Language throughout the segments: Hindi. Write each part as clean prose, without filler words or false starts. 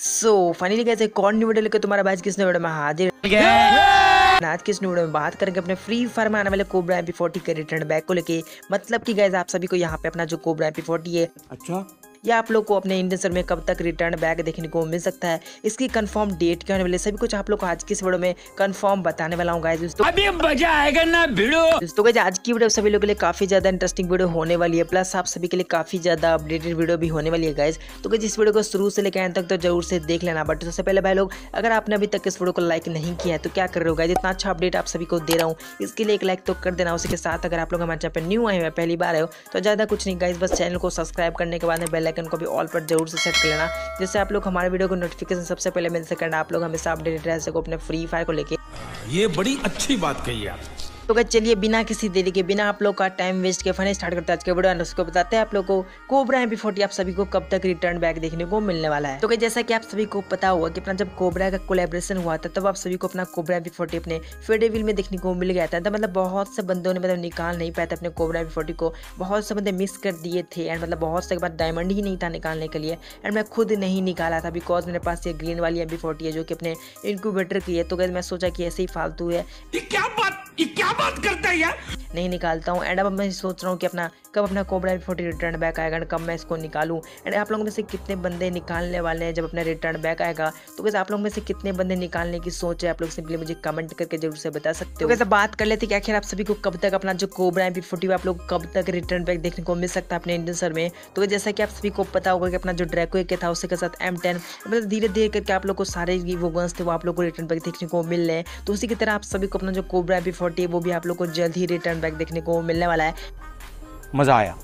सो फाइनली कैसे कौन न्यू वीडियो लेकर तुम्हारा भाई किसने वीडियो में हाजिर आज के इस वीडियो में बात करेंगे अपने फ्री फायर में आने वाले कोबरा MP40 के रिटर्न बैक को लेके। मतलब कि गाइस आप सभी को यहाँ पे अपना जो कोबरा MP40 है अच्छा या आप लोग को अपने इंडियन सर्वर में कब तक रिटर्न बैक देखने को मिल सकता है, इसकी कंफर्म डेट क्या होने वाली है, सभी कुछ आप लोग को आज की इस वीडियो में कंफर्म बताने वाला हूँ गाइस। दोस्तों गाइस आज की वीडियो सभी लोगों के लिए काफी ज्यादा इंटरेस्टिंग वीडियो होने वाली है, प्लस आप सभी के लिए काफी ज्यादा अपडेटेड वीडियो भी होने वाली है गाइस। तो गाइस इस वीडियो को शुरू से लेकर अंत तक तो जरूर से देख लेना। बट सबसे पहले भाई लोग अगर आपने अभी तक इस वीडियो को लाइक नहीं किया है तो क्या कर रहे हो गाइस, इतना अच्छा अपडेट आप सभी को दे रहा हूँ, इसके लिए एक लाइक तो कर देना। उसके साथ अगर आप लोग हमारे चैनल पर न्यू आए हुए पहली बार आए हो तो ज्यादा कुछ नहीं गाइस, बस चैनल को सब्सक्राइब करने के बाद बेल आइकन को भी ऑल पर जरूर से सेट कर लेना, जिससे आप लोग हमारे वीडियो को नोटिफिकेशन सबसे पहले मिल सके, आप लोग हमेशा अपडेटेड रह सको अपने फ्री फायर को लेके। ये बड़ी अच्छी बात कही आप। तो गाइस चलिए बिना किसी देरी के बिना आप लोग का टाइम वेस्ट के फन स्टार्ट करते हैं आज के वीडियो, और उसको बताते हैं आप लोग को कोबरा MP40 आप सभी को कब तक रिटर्न बैक देखने को मिलने वाला है। तो गाइस जैसा कि आप सभी को पता हुआ कि अपना जब कोबरा का कोलैबोरेशन हुआ था तब आप सभी को अपना कोबरा MP40 अपने फेडेविल में देखने को मिल गया था। तो मतलब बहुत से बंदों ने मतलब निकाल नहीं पाया था अपने कोबरा MP40 को, बहुत से बंदे मिस कर दिए थे एंड मतलब बहुत से के बाद डायमंड ही नहीं था निकालने के लिए। एंड मैं खुद नहीं निकाला था बिकॉज मेरे पास ये ग्रीन वाली MP40 है जो कि अपने इनक्यूबेटर की है। तो गाइस मैं सोचा कि ऐसे ही फालतू है, क्या बात करता है यार, नहीं निकालता हूँ। एंड अब मैं सोच रहा हूँ कि अपना कब अपना कोबरा MP40 रिटर्न बैक आएगा, कब मैं इसको निकालूँ। एंड आप लोगों में से कितने बंदे निकालने वाले हैं जब अपना रिटर्न बैक आएगा, तो कैसे आप लोगों में से कितने बंदे निकालने की सोच है आप लोग सिंपली मुझे कमेंट करके जरूर से बता सकते हो। तो कैसे बात कर लेते कि आखिर आप सभी को कब तक अपना जो कोबरा MP40 आप लोग कब तक रिटर्न बैक देखने को मिल सकता है अपने इंडियन सर्वर में। तो जैसा कि आप सभी को पता होगा कि अपना जो ड्रैको एक था उसके साथ M10 मतलब धीरे धीरे करके आप लोग को सारे वो गन्स थे वो आप लोग को रिटर्न बैक देखने को मिल रहे हैं। तो उसी की तरह आप सभी को अपना जो कोबरा MP40 वो भी आप लोग को जल्द ही रिटर्न बैक देखने को मिलने वाला है। मजा आया।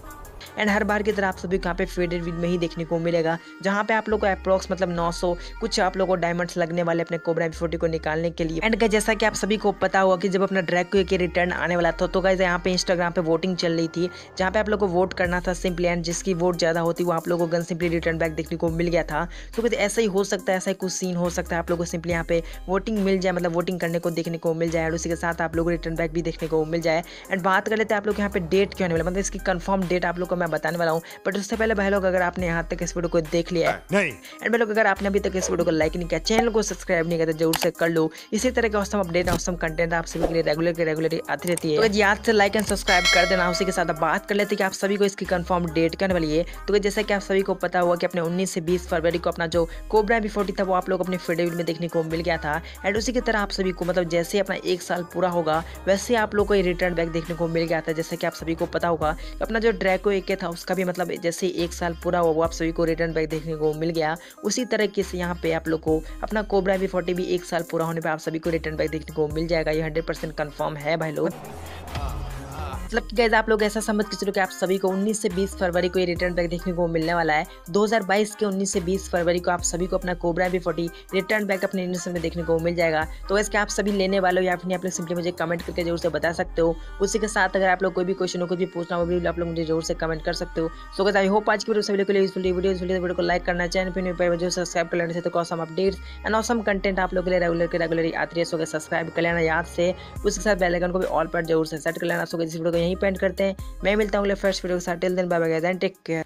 एंड हर बार की तरह आप सभी यहाँ पे फेडेड विल में ही देखने को मिलेगा, जहाँ पे आप लोग को अप्रॉक्स मतलब 900 कुछ आप लोगों को डायमंड्स लगने वाले अपने कोबरा MP40 को निकालने के लिए। एंड गाइस जैसा कि आप सभी को पता हुआ कि जब अपना ड्रैको के रिटर्न आने वाला था तो गाइस यहाँ पे इंस्टाग्राम पे वोटिंग चल रही थी, जहाँ पे आप लोग को वोट करना था सिंपली, एंड जिसकी वोट ज़्यादा होती वो आप लोग को गन सिंपली रिटर्न बैक देखने को मिल गया था। तो गाइस ऐसा ही हो सकता है, ऐसा ही कुछ सीन हो सकता है आप लोग को सिंपली यहाँ पे वोटिंग मिल जाए, मतलब वोटिंग करने को देखने को मिल जाए और उसी के साथ आप लोग रिटर्न बैक भी देखने को मिल जाए। एंड बात कर लेते हैं आप लोग यहाँ पे डेट क्या होने वाला, मतलब इसकी कन्फर्म डेट आप लोग मैं बताने वाला हूं। बट उससे पहले भाई लोग अगर आपने यहाँ तक इस वीडियो को देख लिया है नहीं, एंड भाई लोग अगर आपने अभी तक इस वीडियो को लाइक नहीं किया, चैनल को सब्सक्राइब नहीं किया तो जरूर से कर लो। इसी तरह के औसम अपडेट औसम कंटेंट आप सभी के लिए रेगुलर आती रहती है, तो याद से लाइक एंड सब्सक्राइब कर देना। उसी के साथ बात कर लेते कि आप सभी को इसकी कंफर्म डेट करने वाली है। तो जैसा कि आप सभी को पता हुआ कि अपने 19 से 20 फरवरी को अपना जो कोबरा MP40 था वो आप लोग अपने फेडेविल में देखने को मिल गया था। एंड उसी की तरह आप सभी को मतलब जैसे अपना 1 साल पूरा होगा वैसे आप लोग को रिटर्न बैक देखने को मिल गया था। जैसे कि आप सभी को पता होगा अपना जो ड्रैको के था उसका भी मतलब जैसे 1 साल पूरा हुआ वो आप सभी को रिटर्न बैक देखने को मिल गया। उसी तरीके से यहाँ पे आप लोग को अपना कोबरा MP40 भी 1 साल पूरा होने पे आप सभी को रिटर्न बैक देखने को मिल जाएगा। ये 100% कन्फर्म है भाई लोग। मतलब कि गाइस आप लोग ऐसा समझ के चलो कि आप सभी को 19 से 20 फरवरी को ये रिटर्न बैक देखने को मिलने वाला है। 2022 के 19 से 20 फरवरी को आप सभी को अपना कोबरा MP40 रिटर्न बैक अपने इंडियन सर्वर में देखने को मिल जाएगा। तो इसके आप सभी लेने वाले हो या फिर आप लोग सिंपली मुझे कमेंट करके जरूर से बता सकते हो। उसी के साथ अगर आप लोग कोई भी क्वेश्चन हो कुछ भी पूछना हो भी आप लोग मुझे जरूर से कमेंट कर सकते हो। सो गाइस आई होप आज की वीडियो सभी लोगों के लिए यूजफुल वीडियो को लाइक करना, चैनल पर जो सब्सक्राइब कर लेने से तो awesome updates and awesome content आप लोग के लिए रेगुलर आती है। सो गाइस सब्सक्राइब कर लेना याद से, उसके साथ बेल आइकन को भी ऑल पर जरूर से सेट कर लेना। सो गाइस यहीं पे एंड करते हैं, मैं मिलता हूँ अगले फर्स्ट वीडियो के साथ। Till then bye bye guys and take care.